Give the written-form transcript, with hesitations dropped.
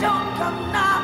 Don't come now.